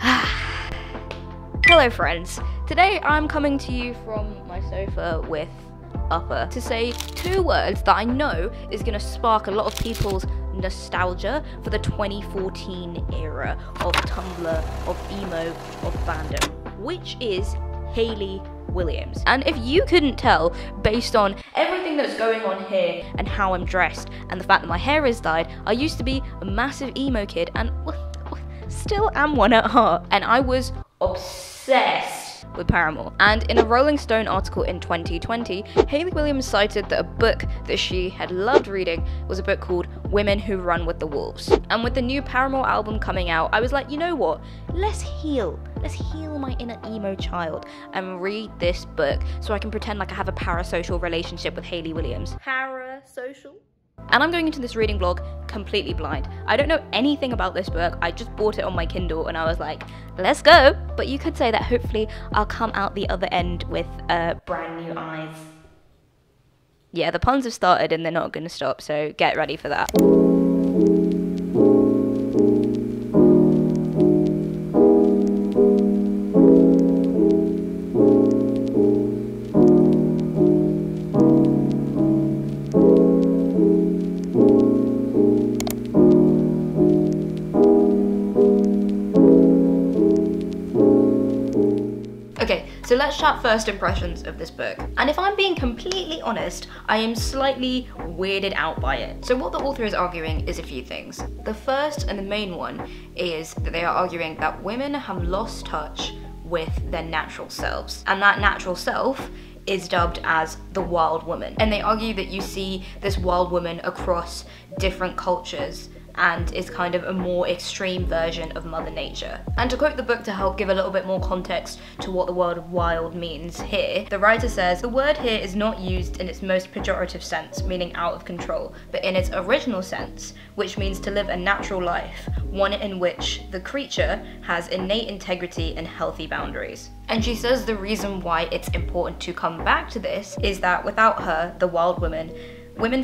Hello friends, today I'm coming to you from my sofa with Upper to say two words that I know is going to spark a lot of people's nostalgia for the 2014 era of Tumblr, of emo, of fandom, which is Hayley Williams. And if you couldn't tell based on everything that's going on here and how I'm dressed and the fact that my hair is dyed, I used to be a massive emo kid and still am one at heart, and I was obsessed with Paramore. And in a Rolling Stone article in 2020, Hayley Williams cited that a book that she had loved reading was a book called Women Who Run with the Wolves. And with the new Paramore album coming out, I was like, you know what, let's heal. Let's heal my inner emo child and read this book so I can pretend like I have a parasocial relationship with Hayley Williams. Parasocial? And I'm going into this reading vlog completely blind. I don't know anything about this book. I just bought it on my Kindle and I was like, let's go. But you could say that hopefully I'll come out the other end with brand new eyes. Yeah, the puns have started and they're not going to stop, so get ready for that. So let's chat first impressions of this book. And if I'm being completely honest, I am slightly weirded out by it. So what the author is arguing is a few things. The first and the main one is that they are arguing that women have lost touch with their natural selves. And that natural self is dubbed as the wild woman. And they argue that you see this wild woman across different cultures and is kind of a more extreme version of Mother Nature. And to quote the book to help give a little bit more context to what the word wild means here, the writer says, "The word here is not used in its most pejorative sense, meaning out of control, but in its original sense, which means to live a natural life, one in which the creature has innate integrity and healthy boundaries." And she says the reason why it's important to come back to this is that without her, the wild women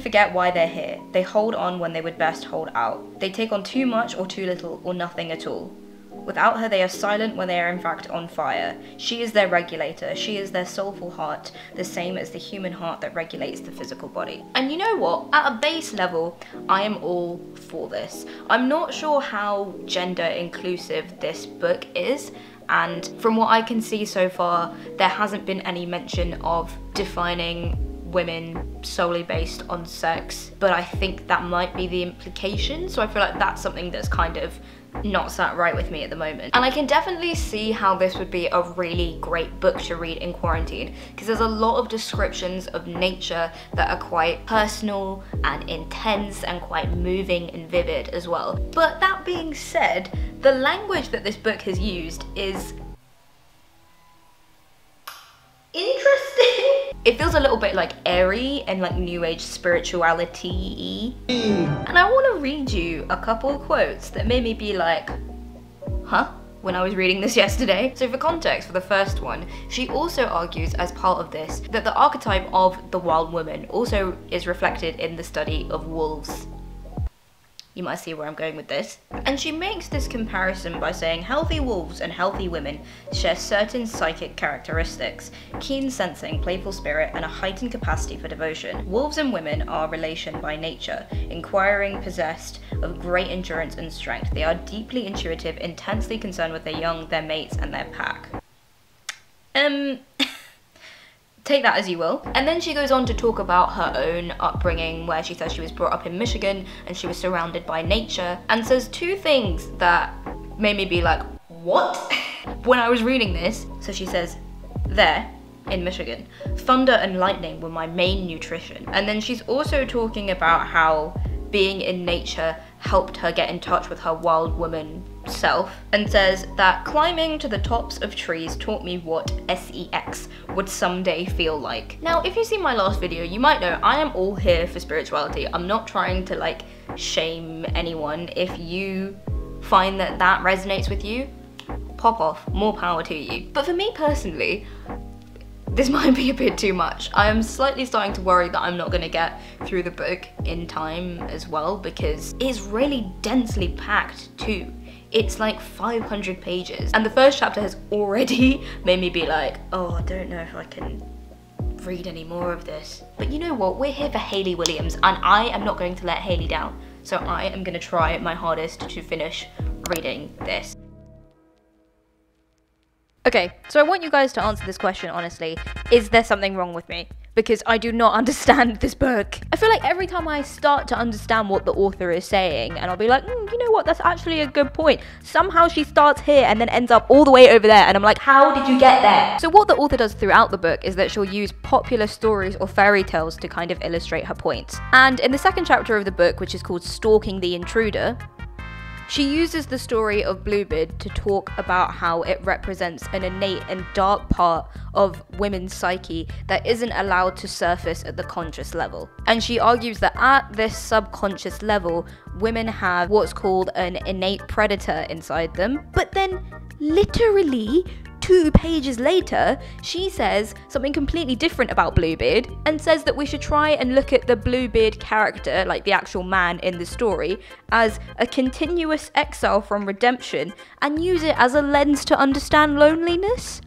forget why they're here. They hold on when they would best hold out. They take on too much or too little or nothing at all. Without her, they are silent when they are in fact on fire. She is their regulator. She is their soulful heart, the same as the human heart that regulates the physical body. And you know what? At a base level, I am all for this. I'm not sure how gender inclusive this book is. And from what I can see so far, there hasn't been any mention of defining women solely based on sex, but I think that might be the implication, so I feel like that's something that's kind of not sat right with me at the moment. And I can definitely see how this would be a really great book to read in quarantine, because there's a lot of descriptions of nature that are quite personal and intense and quite moving and vivid as well. But that being said, the language that this book has used is interesting. It feels a little bit like airy and like new age spirituality-y. And I want to read you a couple of quotes that made me be like, huh? When I was reading this yesterday. So for context, for the first one, she also argues as part of this that the archetype of the wild woman also is reflected in the study of wolves. You might see where I'm going with this. And she makes this comparison by saying healthy wolves and healthy women share certain psychic characteristics, keen sensing, playful spirit, and a heightened capacity for devotion. Wolves and women are relation by nature, inquiring, possessed of great endurance and strength. They are deeply intuitive, intensely concerned with their young, their mates, and their pack. Take that as you will. And then she goes on to talk about her own upbringing, where she says she was brought up in Michigan and she was surrounded by nature, and says two things that made me be like, what? When I was reading this, so she says, there, in Michigan, thunder and lightning were my main nutrition. And then she's also talking about how being in nature helped her get in touch with her wild woman self, and says that climbing to the tops of trees taught me what sex would someday feel like. Now, if you see my last video, you might know I am all here for spirituality. I'm not trying to like shame anyone. If you find that that resonates with you, pop off, more power to you. But for me personally, this might be a bit too much. I am slightly starting to worry that I'm not going to get through the book in time as well, because it's really densely packed too. It's like 500 pages. And the first chapter has already made me be like, oh, I don't know if I can read any more of this. But you know what? We're here for Hayley Williams, and I am not going to let Hayley down. So I am gonna try my hardest to finish reading this. Okay, so I want you guys to answer this question honestly. Is there something wrong with me? Because I do not understand this book. I feel like every time I start to understand what the author is saying, and I'll be like, you know what, that's actually a good point. Somehow she starts here and then ends up all the way over there, and I'm like, how did you get there? So what the author does throughout the book is that she'll use popular stories or fairy tales to kind of illustrate her points. And in the second chapter of the book, which is called Stalking the Intruder, she uses the story of Bluebeard to talk about how it represents an innate and dark part of women's psyche that isn't allowed to surface at the conscious level. And she argues that at this subconscious level, women have what's called an innate predator inside them. But then, literally, 2 pages later, she says something completely different about Bluebeard and says that we should try and look at the Bluebeard character, like the actual man in the story, as a continuous exile from redemption and use it as a lens to understand loneliness.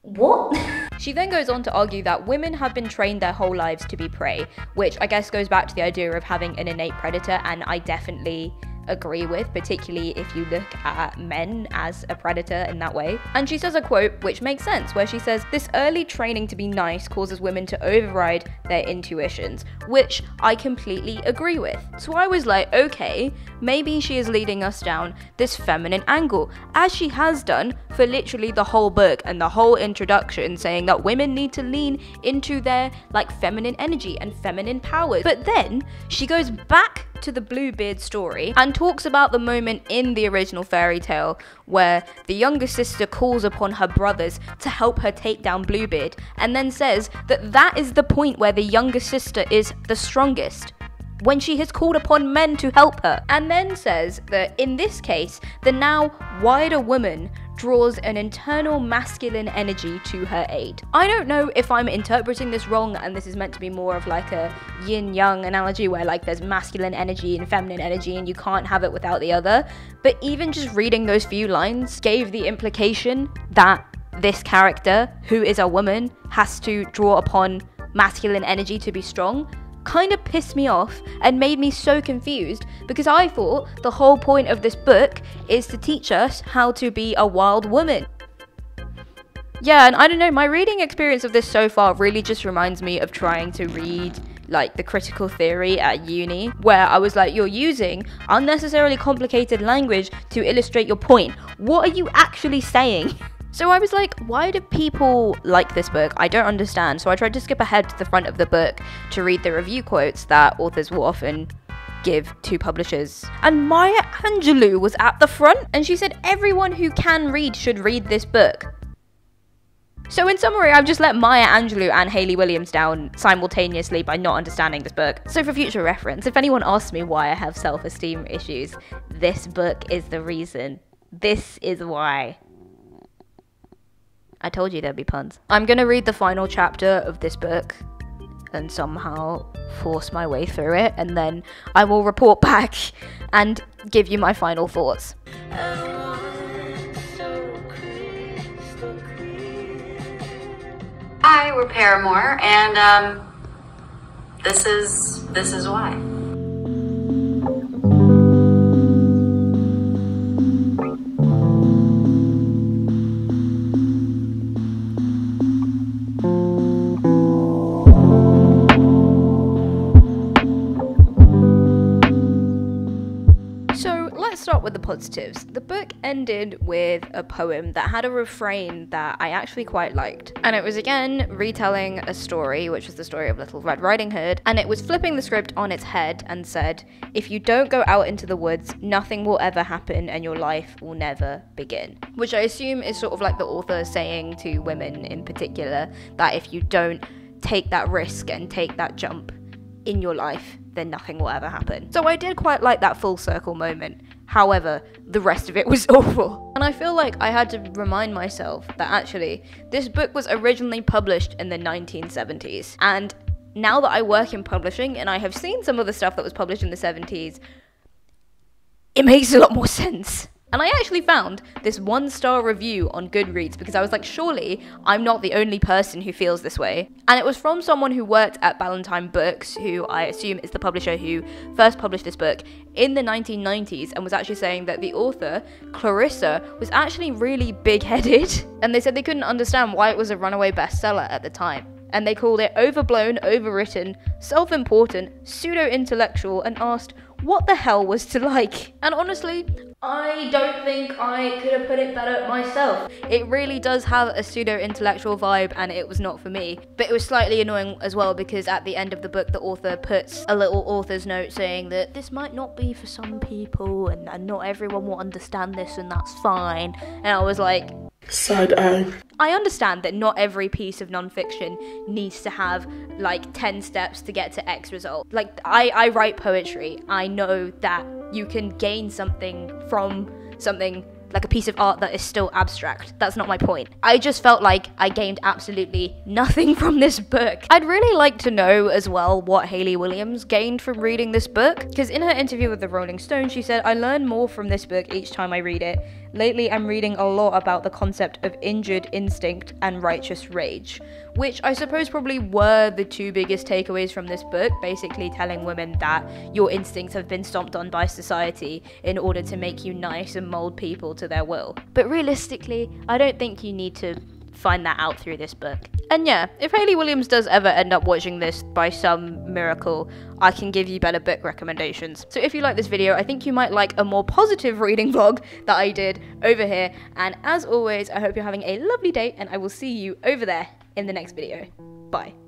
What? She then goes on to argue that women have been trained their whole lives to be prey, which I guess goes back to the idea of having an innate predator, and I definitely agree with, particularly if you look at men as a predator in that way. And she says a quote which makes sense, where she says, "This early training to be nice causes women to override their intuitions," which I completely agree with. So I was like, okay, maybe she is leading us down this feminine angle, as she has done for literally the whole book and the whole introduction, saying that women need to lean into their like feminine energy and feminine powers. But then she goes back to the Bluebeard story and talks about the moment in the original fairy tale where the younger sister calls upon her brothers to help her take down Bluebeard, and then says that that is the point where the younger sister is the strongest, when she has called upon men to help her, and then says that in this case the now wider woman draws an internal masculine energy to her aid. I don't know if I'm interpreting this wrong and this is meant to be more of like a yin-yang analogy where like there's masculine energy and feminine energy and you can't have it without the other, but even just reading those few lines gave the implication that this character, who is a woman, has to draw upon masculine energy to be strong. Kind of pissed me off and made me so confused, because I thought the whole point of this book is to teach us how to be a wild woman. Yeah, and I don't know, my reading experience of this so far really just reminds me of trying to read like the critical theory at uni, where I was like, you're using unnecessarily complicated language to illustrate your point. What are you actually saying? So I was like, why do people like this book? I don't understand. So I tried to skip ahead to the front of the book to read the review quotes that authors will often give to publishers. And Maya Angelou was at the front, and she said, "Everyone who can read should read this book." So in summary, I've just let Maya Angelou and Hayley Williams down simultaneously by not understanding this book. So for future reference, if anyone asks me why I have self-esteem issues, this book is the reason. This is why. I told you there'd be puns. I'm gonna read the final chapter of this book and somehow force my way through it, and then I will report back and give you my final thoughts. Hi, we're Paramore, and this is why. With the positives, the book ended with a poem that had a refrain that I actually quite liked, and it was again retelling a story, which was the story of Little Red Riding Hood, and it was flipping the script on its head and said, "If you don't go out into the woods, nothing will ever happen and your life will never begin," which I assume is sort of like the author saying to women in particular that if you don't take that risk and take that jump in your life, then nothing will ever happen. So I did quite like that full circle moment. However, the rest of it was awful. And I feel like I had to remind myself that actually, this book was originally published in the 1970s. And now that I work in publishing and I have seen some of the stuff that was published in the 70s, it makes a lot more sense. And I actually found this 1-star review on Goodreads because I was like, surely I'm not the only person who feels this way. And it was from someone who worked at Ballantine Books, who I assume is the publisher who first published this book in the 1990s, and was actually saying that the author, Clarissa, was actually really big-headed. And they said they couldn't understand why it was a runaway bestseller at the time. And they called it overblown, overwritten, self-important, pseudo-intellectual, and asked, what the hell was to like? And honestly, I don't think I could have put it better myself. It really does have a pseudo-intellectual vibe, and it was not for me. But it was slightly annoying as well, because at the end of the book, the author puts a little author's note saying that this might not be for some people, and not everyone will understand this, and that's fine. And I was like, side eye. I understand that not every piece of non-fiction needs to have like 10 steps to get to X result. Like, I write poetry. I know that you can gain something from something like a piece of art that is still abstract. That's not my point. I just felt like I gained absolutely nothing from this book. I'd really like to know as well what Hayley Williams gained from reading this book, because in her interview with the Rolling Stone, she said, "I learn more from this book each time I read it. Lately, I'm reading a lot about the concept of injured instinct and righteous rage," which I suppose probably were the two biggest takeaways from this book, basically telling women that your instincts have been stomped on by society in order to make you nice and mold people to their will. But realistically, I don't think you need to find that out through this book. And yeah, if Hayley Williams does ever end up watching this by some miracle, I can give you better book recommendations. So if you like this video, I think you might like a more positive reading vlog that I did over here. And as always, I hope you're having a lovely day, and I will see you over there in the next video. Bye.